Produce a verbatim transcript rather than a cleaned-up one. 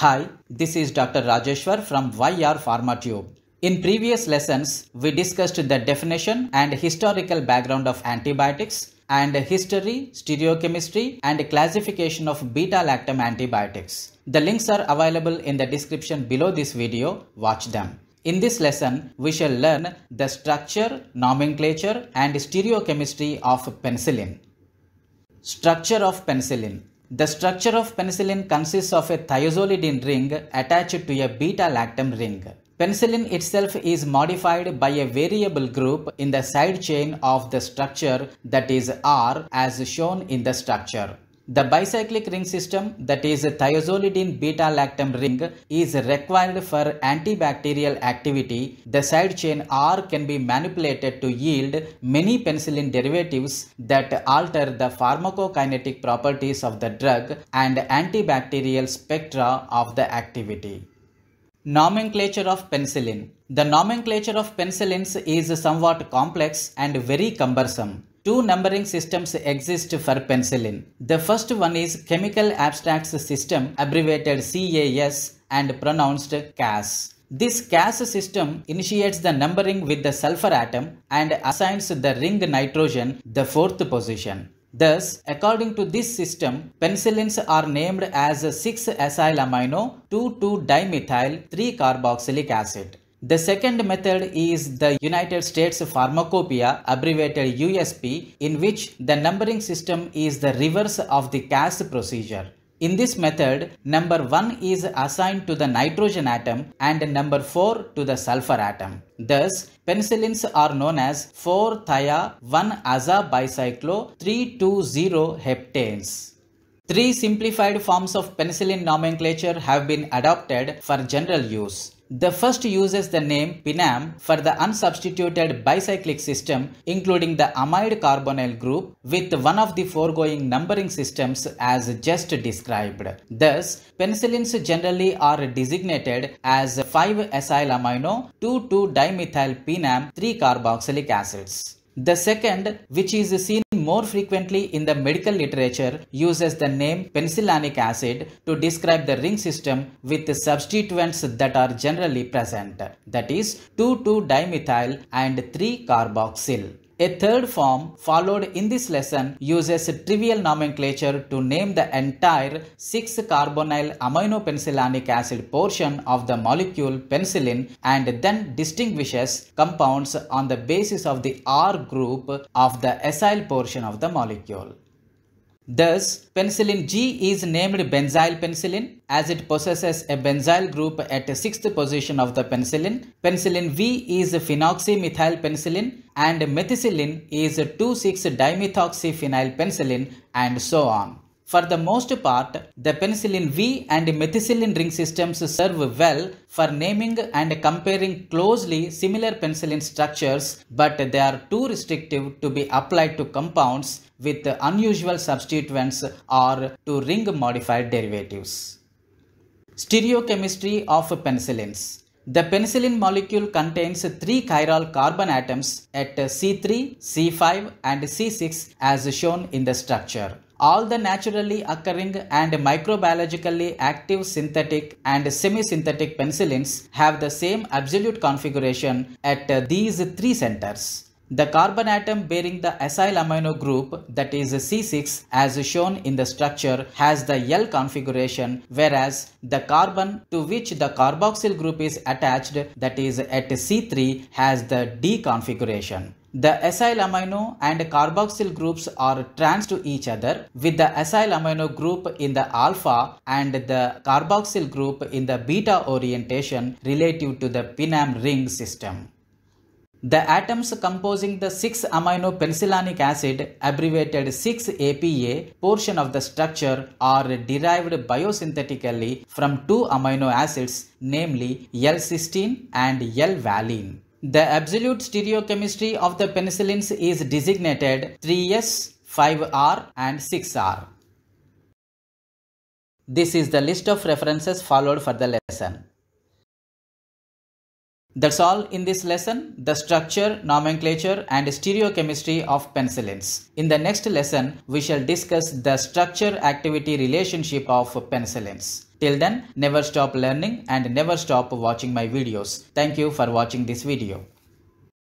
Hi, this is Doctor Rajeshwar from Y R PharmaTube. In previous lessons, we discussed the definition and historical background of antibiotics and history, stereochemistry and classification of beta-lactam antibiotics. The links are available in the description below this video. Watch them. In this lesson, we shall learn the structure, nomenclature and stereochemistry of penicillin. Structure of penicillin. The structure of penicillin consists of a thiazolidine ring attached to a beta-lactam ring. Penicillin itself is modified by a variable group in the side chain of the structure, that is R, as shown in the structure. The bicyclic ring system, that is thiazolidine beta-lactam ring, is required for antibacterial activity. The side chain R can be manipulated to yield many penicillin derivatives that alter the pharmacokinetic properties of the drug and antibacterial spectra of the activity. Nomenclature of penicillin. The nomenclature of penicillins is somewhat complex and very cumbersome. Two numbering systems exist for penicillin. The first one is Chemical Abstracts System, abbreviated C A S and pronounced C A S. This C A S system initiates the numbering with the sulfur atom and assigns the ring nitrogen the fourth position. Thus, according to this system, penicillins are named as six acylamino, two two dimethyl, three carboxylic acid. The second method is the United States Pharmacopoeia, abbreviated U S P, in which the numbering system is the reverse of the C A S procedure. In this method, number one is assigned to the nitrogen atom and number four to the sulfur atom. Thus, penicillins are known as four thia one aza bicyclo three two zero heptanes. Three simplified forms of penicillin nomenclature have been adopted for general use. The first uses the name penam for the unsubstituted bicyclic system, including the amide carbonyl group, with one of the foregoing numbering systems as just described. Thus, penicillins generally are designated as five acylamino, two two dimethyl penam, three carboxylic acids. The second, which is seen more frequently in the medical literature, uses the name penicillanic acid to describe the ring system with the substituents that are generally present, that is two two dimethyl and three carboxyl. A third form, followed in this lesson, uses trivial nomenclature to name the entire six carbonyl amino penicillanic acid portion of the molecule penicillin and then distinguishes compounds on the basis of the R group of the acyl portion of the molecule. Thus, penicillin G is named benzyl penicillin as it possesses a benzyl group at the sixth position of the penicillin. Penicillin V is phenoxymethyl penicillin and methicillin is two six dimethoxyphenyl penicillin, and so on. For the most part, the penicillin V and methicillin ring systems serve well for naming and comparing closely similar penicillin structures, but they are too restrictive to be applied to compounds with unusual substituents or to ring-modified derivatives. Stereochemistry of penicillins. The penicillin molecule contains three chiral carbon atoms at C three, C five and C six as shown in the structure. All the naturally occurring and microbiologically active synthetic and semi-synthetic penicillins have the same absolute configuration at these three centers. The carbon atom bearing the acyl amino group, that is C six as shown in the structure, has the L configuration, whereas the carbon to which the carboxyl group is attached, that is at C three, has the D configuration. The acyl amino and carboxyl groups are trans to each other, with the acyl amino group in the alpha and the carboxyl group in the beta orientation relative to the penam ring system. The atoms composing the six amino penicillanic acid, abbreviated six A P A, portion of the structure are derived biosynthetically from two amino acids, namely L cysteine and L valine. The absolute stereochemistry of the penicillins is designated three S, five R and six R. This is the list of references followed for the lesson. That's all in this lesson, the structure, nomenclature and stereochemistry of penicillins. In the next lesson, we shall discuss the structure-activity relationship of penicillins. Till then, never stop learning and never stop watching my videos. Thank you for watching this video.